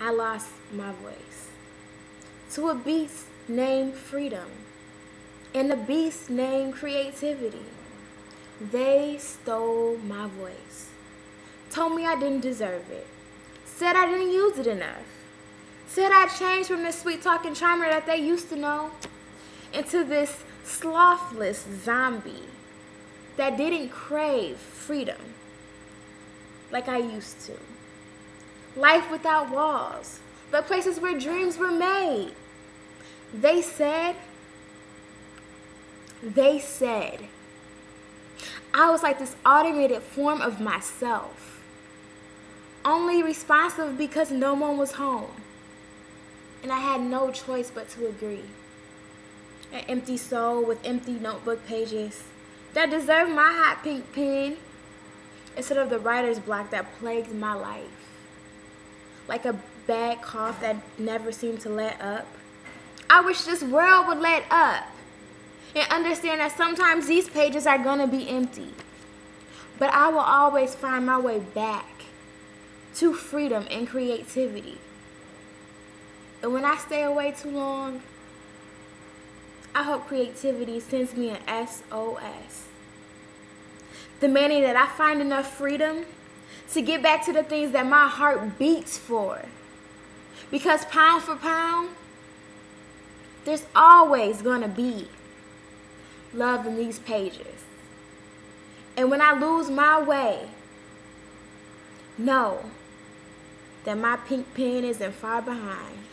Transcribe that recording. I lost my voice. To a beast named freedom, and a beast named creativity. They stole my voice, told me I didn't deserve it, said I didn't use it enough, said I changed from this sweet talking charmer that they used to know into this slothless zombie that didn't crave freedom like I used to. Life without walls, the places where dreams were made. They said, I was like this automated form of myself, only responsive because no one was home. And I had no choice but to agree. An empty soul with empty notebook pages that deserved my hot pink pen instead of the writer's block that plagued my life. Like a bad cough that never seemed to let up. I wish this world would let up and understand that sometimes these pages are going to be empty. But I will always find my way back to freedom and creativity. And when I stay away too long, I hope creativity sends me an SOS. Demanding that I find enough freedom to get back to the things that my heart beats for. Because pound for pound, there's always going to be love in these pages. And when I lose my way, know that my pink pen isn't far behind.